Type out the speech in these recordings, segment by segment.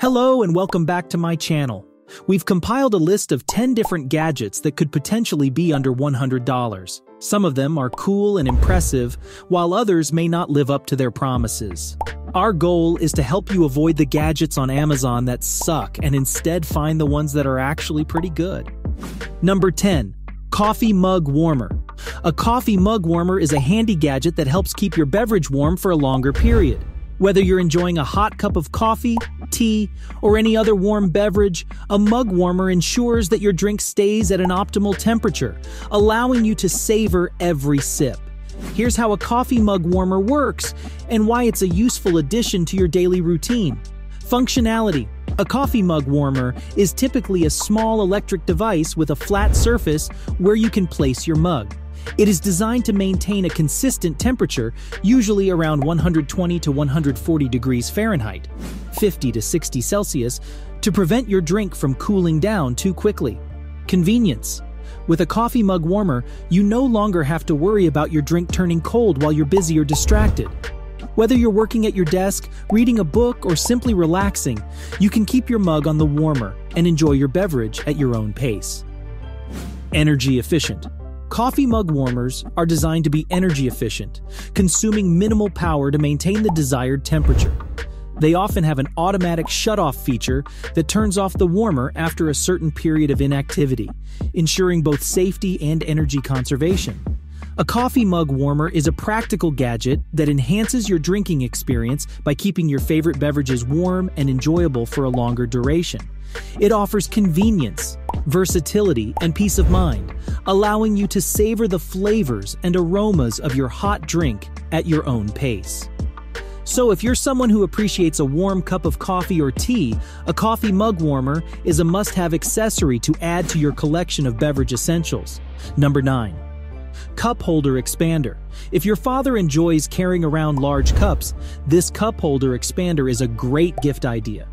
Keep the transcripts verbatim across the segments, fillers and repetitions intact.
Hello and welcome back to my channel. We've compiled a list of ten different gadgets that could potentially be under one hundred dollars. Some of them are cool and impressive, while others may not live up to their promises. Our goal is to help you avoid the gadgets on Amazon that suck and instead find the ones that are actually pretty good. Number ten. Coffee Mug Warmer. A coffee mug warmer is a handy gadget that helps keep your beverage warm for a longer period. Whether you're enjoying a hot cup of coffee, tea, or any other warm beverage, a mug warmer ensures that your drink stays at an optimal temperature, allowing you to savor every sip. Here's how a coffee mug warmer works and why it's a useful addition to your daily routine. Functionality. A coffee mug warmer is typically a small electric device with a flat surface where you can place your mug. It is designed to maintain a consistent temperature, usually around one hundred twenty to one hundred forty degrees Fahrenheit, fifty to sixty Celsius, to prevent your drink from cooling down too quickly. Convenience. With a coffee mug warmer, you no longer have to worry about your drink turning cold while you're busy or distracted. Whether you're working at your desk, reading a book, or simply relaxing, you can keep your mug on the warmer and enjoy your beverage at your own pace. Energy efficient. Coffee mug warmers are designed to be energy efficient, consuming minimal power to maintain the desired temperature. They often have an automatic shut-off feature that turns off the warmer after a certain period of inactivity, ensuring both safety and energy conservation. A coffee mug warmer is a practical gadget that enhances your drinking experience by keeping your favorite beverages warm and enjoyable for a longer duration. It offers convenience, versatility, and peace of mind, allowing you to savor the flavors and aromas of your hot drink at your own pace. So if you're someone who appreciates a warm cup of coffee or tea, a coffee mug warmer is a must-have accessory to add to your collection of beverage essentials. Number nine. Cup holder expander. If your father enjoys carrying around large cups, this cup holder expander is a great gift idea.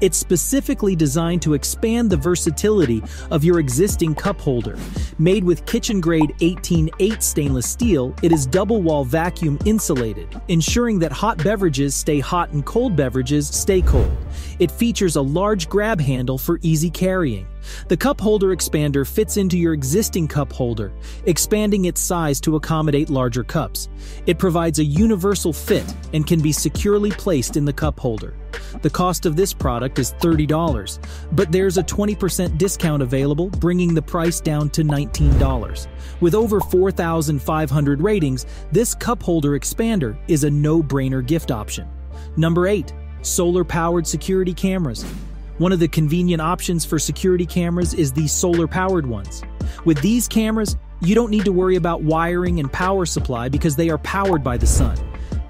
It's specifically designed to expand the versatility of your existing cup holder. Made with kitchen-grade eighteen eight stainless steel, it is double-wall vacuum insulated, ensuring that hot beverages stay hot and cold beverages stay cold. It features a large grab handle for easy carrying. The cup holder expander fits into your existing cup holder, expanding its size to accommodate larger cups. It provides a universal fit and can be securely placed in the cup holder. The cost of this product is thirty dollars, but there's a twenty percent discount available, bringing the price down to nineteen dollars. With over four thousand five hundred ratings, this cup holder expander is a no-brainer gift option. Number eight. Solar-powered security cameras. One of the convenient options for security cameras is the solar-powered ones. With these cameras, you don't need to worry about wiring and power supply because they are powered by the sun.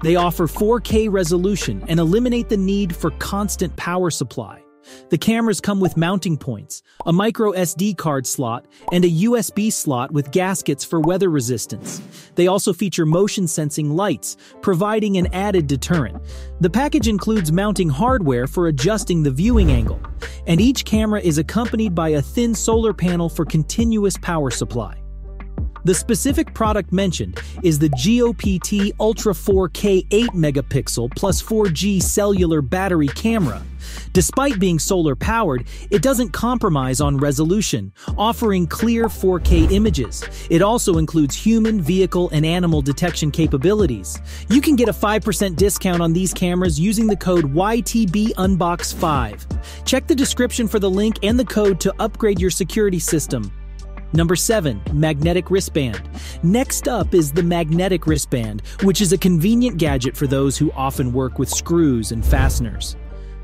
They offer four K resolution and eliminate the need for constant power supply. The cameras come with mounting points, a micro S D card slot, and a U S B slot with gaskets for weather resistance. They also feature motion-sensing lights, providing an added deterrent. The package includes mounting hardware for adjusting the viewing angle, and each camera is accompanied by a thin solar panel for continuous power supply. The specific product mentioned is the GOPT Ultra four K eight megapixel plus four G cellular battery camera. Despite being solar-powered, it doesn't compromise on resolution, offering clear four K images. It also includes human, vehicle, and animal detection capabilities. You can get a five percent discount on these cameras using the code Y T B unbox five. Check the description for the link and the code to upgrade your security system. Number seven. Magnetic wristband. Next up is the magnetic wristband, which is a convenient gadget for those who often work with screws and fasteners.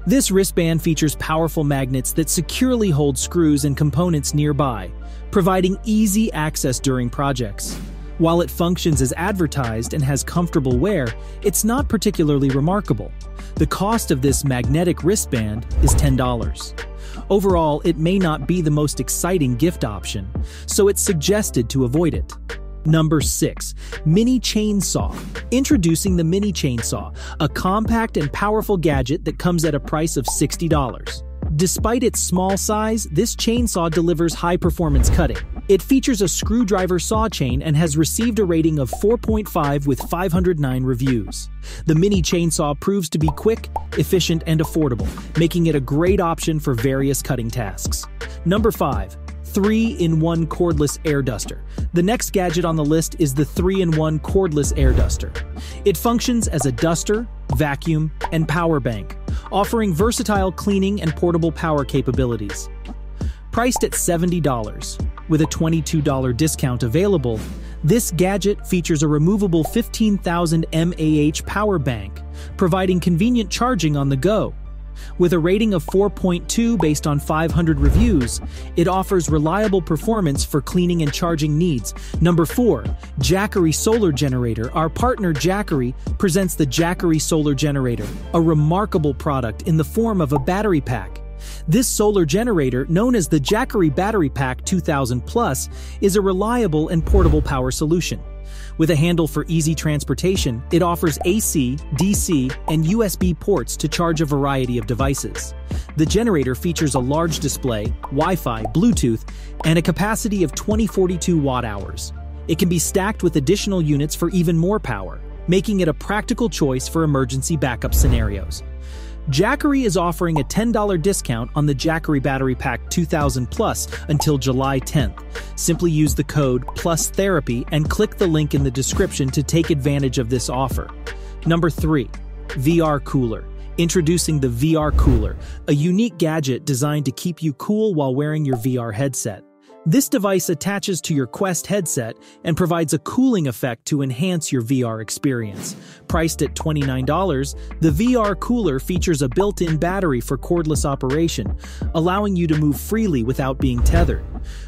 This wristband features powerful magnets that securely hold screws and components nearby, providing easy access during projects. While it functions as advertised and has comfortable wear, it's not particularly remarkable. The cost of this magnetic wristband is ten dollars. Overall, it may not be the most exciting gift option, so it's suggested to avoid it. Number six. Mini chainsaw. Introducing the mini chainsaw, a compact and powerful gadget that comes at a price of sixty dollars. Despite its small size, this chainsaw delivers high-performance cutting. It features a screwdriver saw chain and has received a rating of four point five with five hundred nine reviews. The mini chainsaw proves to be quick, efficient, and affordable, making it a great option for various cutting tasks. Number five. three in one Cordless Air Duster. The next gadget on the list is the three in one Cordless Air Duster. It functions as a duster, vacuum, and power bank, offering versatile cleaning and portable power capabilities. Priced at seventy dollars, with a twenty-two dollar discount available, this gadget features a removable fifteen thousand milliamp hour power bank, providing convenient charging on the go. With a rating of four point two based on five hundred reviews, it offers reliable performance for cleaning and charging needs. Number four. Jackery Solar Generator. Our partner Jackery presents the Jackery Solar Generator, a remarkable product in the form of a battery pack. This solar generator, known as the Jackery Battery Pack two thousand Plus, is a reliable and portable power solution. With a handle for easy transportation, it offers A C, D C, and U S B ports to charge a variety of devices. The generator features a large display, Wi-Fi, Bluetooth, and a capacity of twenty forty-two watt-hours. It can be stacked with additional units for even more power, making it a practical choice for emergency backup scenarios. Jackery is offering a ten dollar discount on the Jackery Battery Pack two thousand Plus until July tenth. Simply use the code PLUSTherapy and click the link in the description to take advantage of this offer. Number three. V R Cooler. Introducing the V R Cooler, a unique gadget designed to keep you cool while wearing your V R headset. This device attaches to your Quest headset and provides a cooling effect to enhance your V R experience. Priced at twenty-nine dollars, the V R Cooler features a built-in battery for cordless operation, allowing you to move freely without being tethered.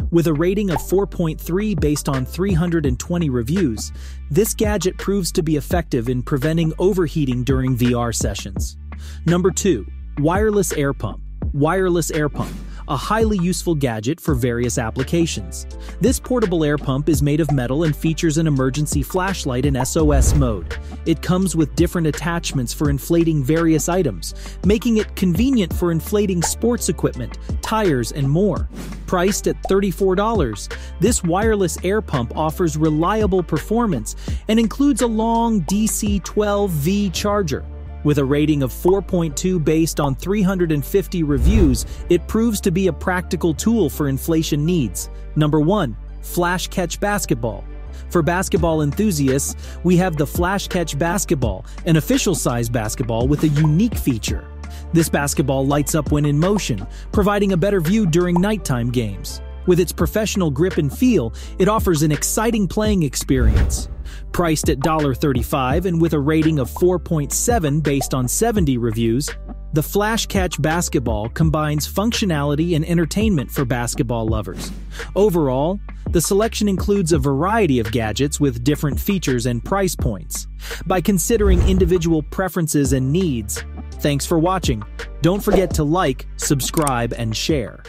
With a rating of four point three based on three hundred twenty reviews, this gadget proves to be effective in preventing overheating during V R sessions. Number two. Wireless Air Pump. Wireless Air Pump. A highly useful gadget for various applications. This portable air pump is made of metal and features an emergency flashlight in S O S mode. It comes with different attachments for inflating various items, making it convenient for inflating sports equipment, tires, and more. Priced at thirty-four dollars, this wireless air pump offers reliable performance and includes a long D C twelve volt charger. With a rating of four point two based on three hundred fifty reviews, it proves to be a practical tool for inflation needs. Number one. Flash Catch Basketball. For basketball enthusiasts, we have the Flash Catch Basketball, an official size basketball with a unique feature. This basketball lights up when in motion, providing a better view during nighttime games. With its professional grip and feel, it offers an exciting playing experience. Priced at one dollar thirty-five and with a rating of four point seven based on seventy reviews, the Flash Catch Basketball combines functionality and entertainment for basketball lovers. Overall, the selection includes a variety of gadgets with different features and price points. By considering individual preferences and needs, thanks for watching. Don't forget to like, subscribe, and share.